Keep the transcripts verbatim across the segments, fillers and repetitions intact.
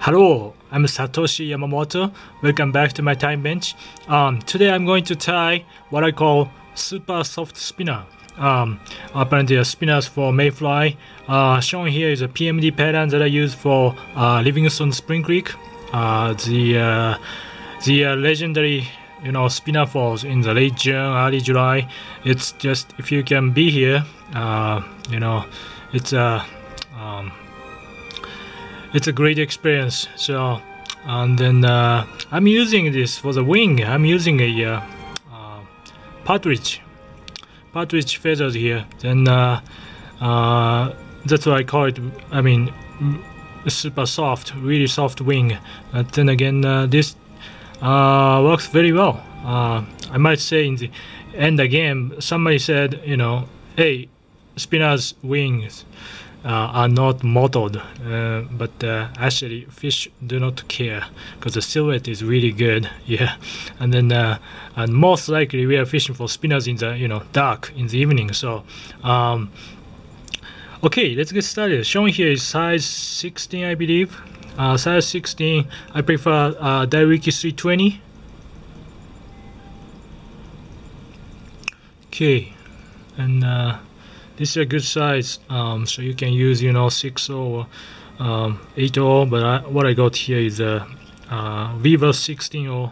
Hello, I'm Satoshi Yamamoto. Welcome back to my Time Bench. Um, today I'm going to try what I call super soft spinner. Um, apparently a spinners for mayfly. Uh, shown here is a P M D pattern that I use for uh, Livingstone Spring Creek, uh, the uh, the uh, legendary you know spinner falls in the late June, early July. It's just if you can be here, uh, you know, it's a uh, um, it's a great experience. So, and then uh, I'm using this for the wing. I'm using a uh, uh, partridge, partridge feathers here. Then uh, uh, that's why I call it. I mean, super soft, really soft wing. But then again, uh, this uh, works very well. Uh, I might say in the end again, somebody said, you know, hey, spinner's wings Uh, are not mottled, uh, but uh, actually fish do not care because the silhouette is really good. Yeah, and then uh, and most likely we are fishing for spinners in the you know dark in the evening. So um, okay, let's get started. Shown here is size sixteen, I believe. Uh, size sixteen. I prefer uh, Dai-Riki three twenty. Okay, and. Uh, This is a good size, um, so you can use, you know, six or um, eight or. But I, what I got here is a uh, Viva sixteen or.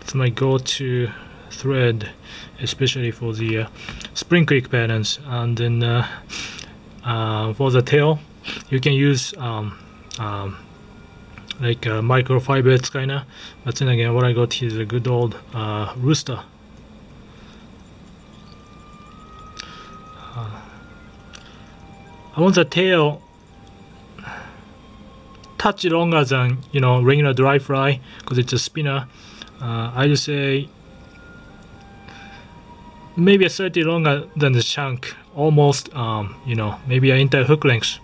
It's my go-to thread, especially for the uh, Spring Creek patterns. And then uh, uh, for the tail, you can use um, um, like uh, microfibers kind of. But then again, what I got here is a good old uh, rooster. I want the tail touch longer than you know regular dry fly because it's a spinner. Uh, I just say maybe a slightly longer than the chunk, almost um, you know maybe an entire hook length.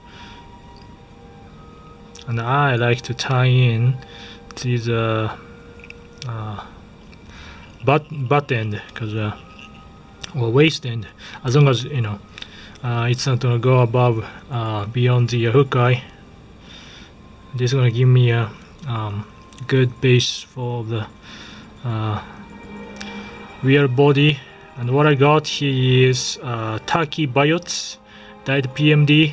And I like to tie in these uh, uh, butt butt end because uh, or waist end, as long as you know. Uh, it's not gonna go above uh, beyond the uh, hook eye. This is gonna give me a um, good base for the uh, real body. And what I got here is uh, Taki Biots, dyed P M D.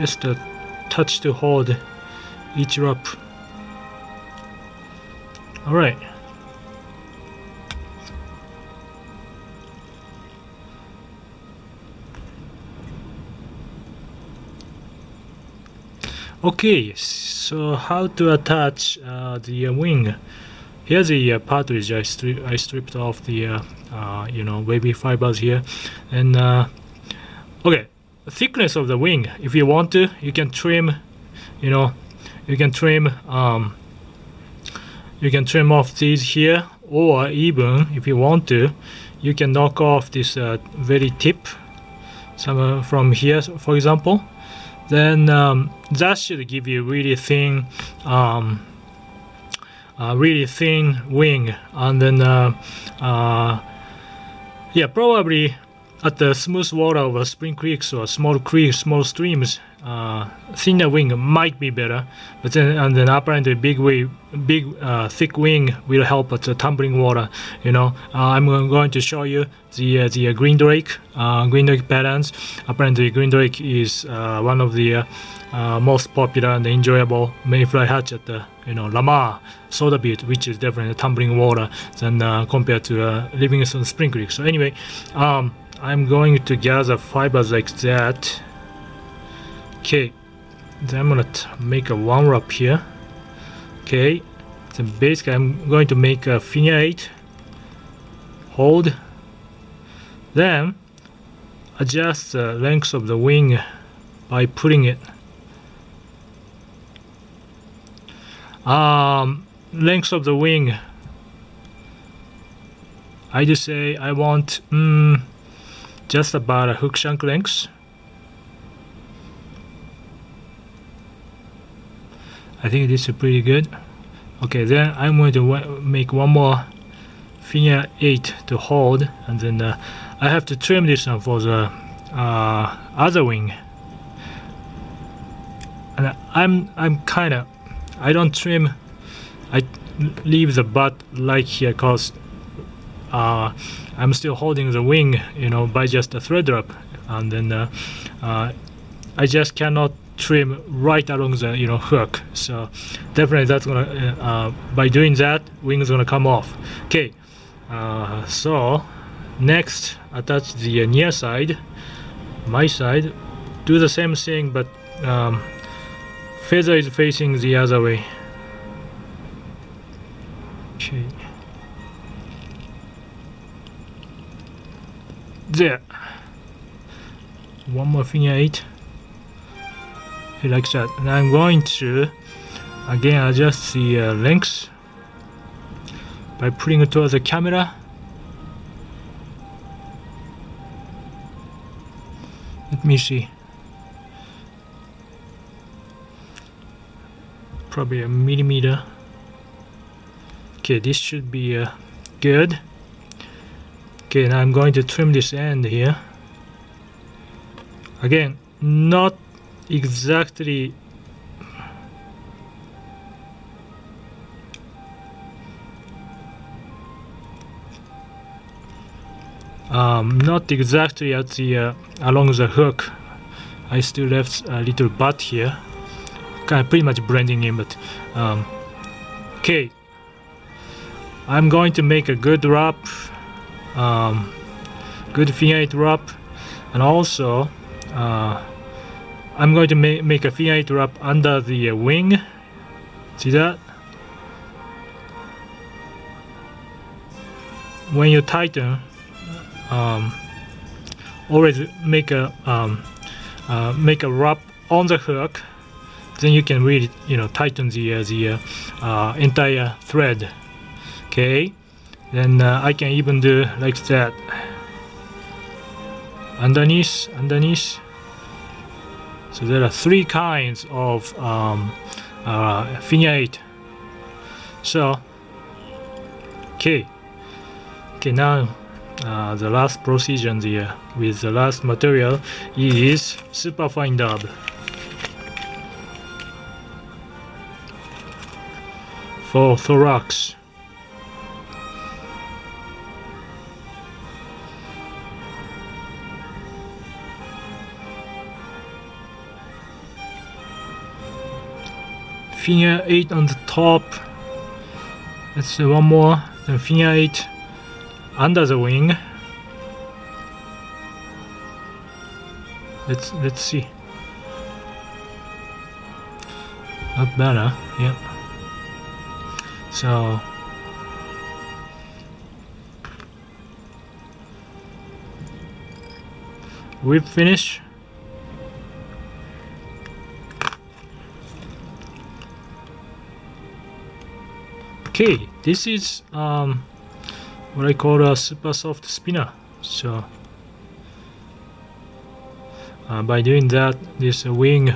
Just a touch to hold each wrap. All right. Okay, so how to attach uh, the uh, wing? Here's the uh, partridge. I, stri I stripped off the uh, uh, you know wavy fibers here, and uh, okay. Thickness of the wing, if you want to, you can trim you know you can trim um, you can trim off these here, or even if you want to you can knock off this uh, very tip somewhere from here, for example. Then um, that should give you really thin um, uh, really thin wing. And then uh, uh, yeah, probably at the smooth water of a spring creeks or small creeks, small streams, uh, thinner wing might be better. But then, and then apparently big wave, big uh, thick wing will help at the tumbling water. You know, uh, I'm going to show you the uh, the uh, green drake, uh, green drake patterns. Apparently, green drake is uh, one of the uh, uh, most popular and enjoyable mayfly hatch at the you know Lamar Soda Butte, which is definitely tumbling water than uh, compared to uh, Livingstone Spring Creek. So anyway. Um, I'm going to gather fibers like that. Okay, then I'm gonna make a one wrap here. Okay, then basically I'm going to make a figure eight, hold, then adjust the length of the wing by putting it. Um, length of the wing, I just say I want. Mm, just about a hook shank length. I think this is pretty good. Okay, then I'm going to make one more finger eight to hold, and then uh, I have to trim this one for the uh, other wing. And I'm I'm kind of I don't trim. I leave the butt like here because uh, I'm still holding the wing, you know, by just a thread drop, and then uh, uh, I just cannot trim right along the, you know, hook. So definitely that's gonna uh, by doing that, wing is gonna come off. Okay, uh, so next attach the near side, my side. Do the same thing, but um, feather is facing the other way. Okay. There. One more finger eight. Okay, like that. And I'm going to again adjust the uh, length by putting it towards the camera. Let me see. Probably a millimeter. Okay, this should be uh, good. Okay, now I'm going to trim this end here. Again, not exactly um, not exactly at the uh, along the hook. I still left a little butt here, kind of pretty much blending in, but um, okay, I'm going to make a good wrap, um, good finger eight wrap, and also uh, I'm going to ma make a finger eight wrap under the uh, wing. See that? When you tighten, um, always make a um, uh, make a wrap on the hook. Then you can really, you know, tighten the uh, the uh, uh, entire thread. Okay, then uh, I can even do like that. Underneath, underneath. So there are three kinds of um, uh, finger eight. So, okay, okay. Now uh, the last procedure here with the last material is super fine dub. For thorax. Finger eight on the top. Let's see one more. Then finger eight under the wing. Let's let's see. Not bad, huh? Yeah. So whip finish. Okay, this is um, what I call a super soft spinner. So uh, by doing that, this wing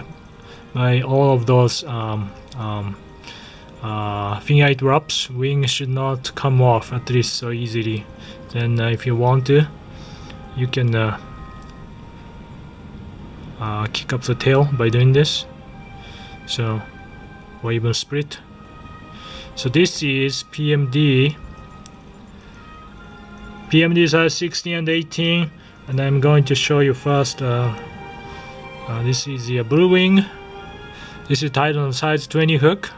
by all of those um, um, uh, finger eight wraps, wing should not come off, at least so easily. Then uh, if you want to, you can uh, uh, kick up the tail by doing this, so, or even split. So this is P M D, P M D size sixteen and eighteen, and I'm going to show you first. Uh, uh, this is the blue wing. This is tied on size twenty hook.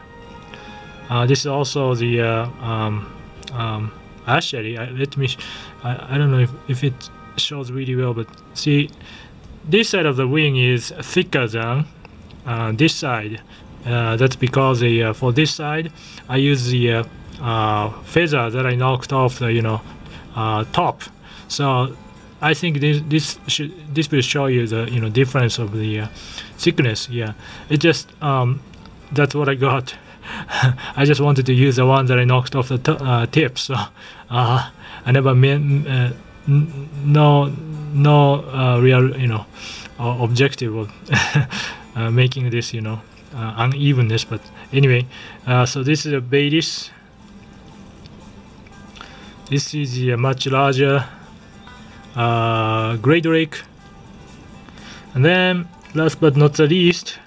Uh, this is also the uh, um, um, actually, I, let me. I, I don't know if if it shows really well, but see, this side of the wing is thicker than uh, this side. Uh, that's because the, uh, for this side I use the uh, uh, feather that I knocked off the, you know, uh, top. So I think this this should, this will show you the, you know, difference of the uh, thickness. Yeah, it just um, that's what I got. I just wanted to use the one that I knocked off the t uh, tip. So uh, I never meant uh, no no uh, real, you know, uh, objective of uh, making this, you know, uh, unevenness, but anyway, uh, so this is a Baetis. This is a much larger uh, Gray Drake. And then last but not the least,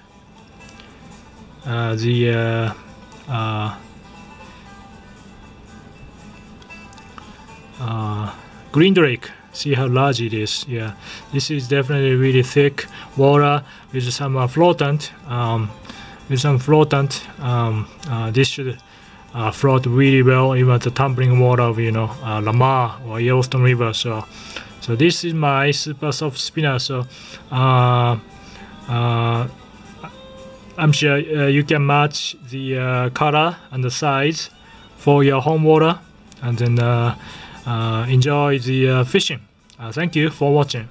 uh, the uh, uh, uh, Green Drake. See how large it is. Yeah, this is definitely really thick water with some uh, floatant. Um, with some floatant, um, uh, this should uh, float really well, even the tumbling water of, you know, uh, Lamar or Yellowstone River. So, so this is my super soft spinner. So, uh, uh, I'm sure uh, you can match the uh, color and the size for your home water, and then uh, uh, enjoy the uh, fishing. Uh, thank you for watching.